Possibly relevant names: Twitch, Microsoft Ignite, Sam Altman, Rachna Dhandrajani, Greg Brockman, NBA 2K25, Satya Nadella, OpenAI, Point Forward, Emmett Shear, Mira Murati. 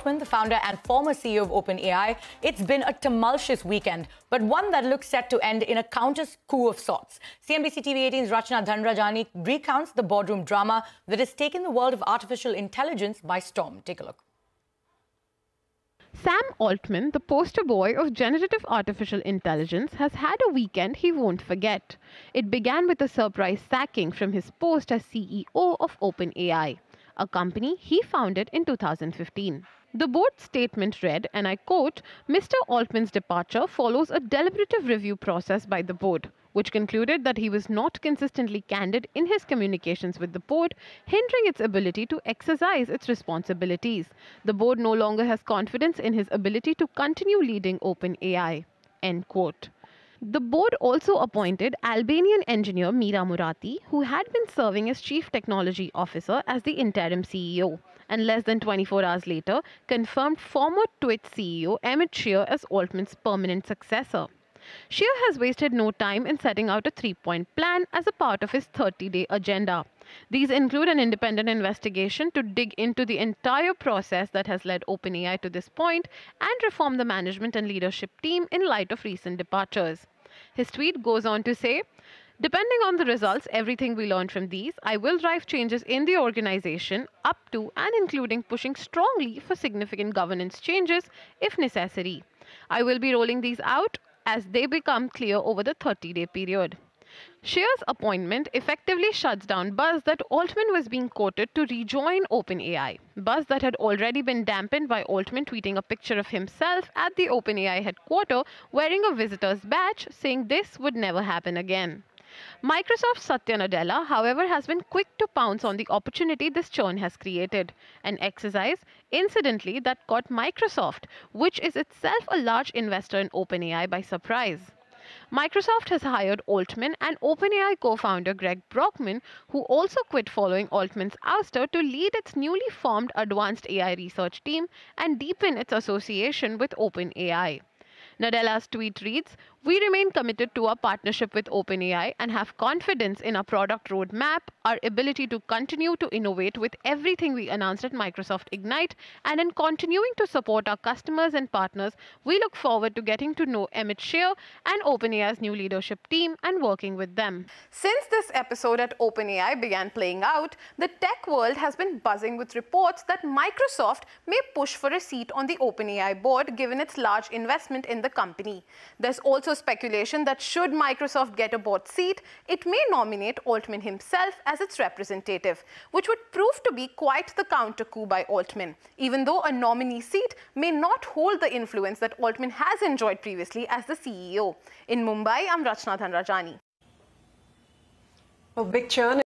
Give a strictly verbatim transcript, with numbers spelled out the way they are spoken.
Brockman, the founder and former C E O of OpenAI. It's been a tumultuous weekend, but one that looks set to end in a counter-coup of sorts. C N B C T V eighteen's Rachna Dhandrajani recounts the boardroom drama that has taken the world of artificial intelligence by storm. Take a look. Sam Altman, the poster boy of generative artificial intelligence, has had a weekend he won't forget. It began with a surprise sacking from his post as C E O of OpenAI, a company he founded in two thousand fifteen. The board's statement read, and I quote, "Mister Altman's departure follows a deliberative review process by the board, which concluded that he was not consistently candid in his communications with the board, hindering its ability to exercise its responsibilities. The board no longer has confidence in his ability to continue leading OpenAI." End quote. The board also appointed Albanian engineer Mira Murati, who had been serving as chief technology officer, as the interim C E O, and less than twenty-four hours later, confirmed former Twitch C E O Emmett Shear as Altman's permanent successor. Shear has wasted no time in setting out a three-point plan as a part of his thirty-day agenda. These include an independent investigation to dig into the entire process that has led OpenAI to this point and reform the management and leadership team in light of recent departures. His tweet goes on to say, "Depending on the results, everything we learn from these, I will drive changes in the organization up to and including pushing strongly for significant governance changes if necessary. I will be rolling these out as they become clear over the thirty-day period." Shear's appointment effectively shuts down buzz that Altman was being courted to rejoin OpenAI, buzz that had already been dampened by Altman tweeting a picture of himself at the OpenAI headquarters wearing a visitor's badge, saying this would never happen again. Microsoft's Satya Nadella, however, has been quick to pounce on the opportunity this churn has created, an exercise, incidentally, that caught Microsoft, which is itself a large investor in OpenAI, by surprise. Microsoft has hired Altman and OpenAI co-founder Greg Brockman, who also quit following Altman's ouster, to lead its newly formed advanced A I research team and deepen its association with OpenAI. Nadella's tweet reads, "We remain committed to our partnership with OpenAI and have confidence in our product roadmap, our ability to continue to innovate with everything we announced at Microsoft Ignite, and in continuing to support our customers and partners. We look forward to getting to know Emmett Shear and OpenAI's new leadership team and working with them." Since this episode at OpenAI began playing out, the tech world has been buzzing with reports that Microsoft may push for a seat on the OpenAI board given its large investment in the company. There's also speculation that should Microsoft get a board seat, it may nominate Altman himself as its representative, which would prove to be quite the counter coup by Altman, even though a nominee seat may not hold the influence that Altman has enjoyed previously as the C E O. In Mumbai, I'm Rachna Dhandrajani. A big churn.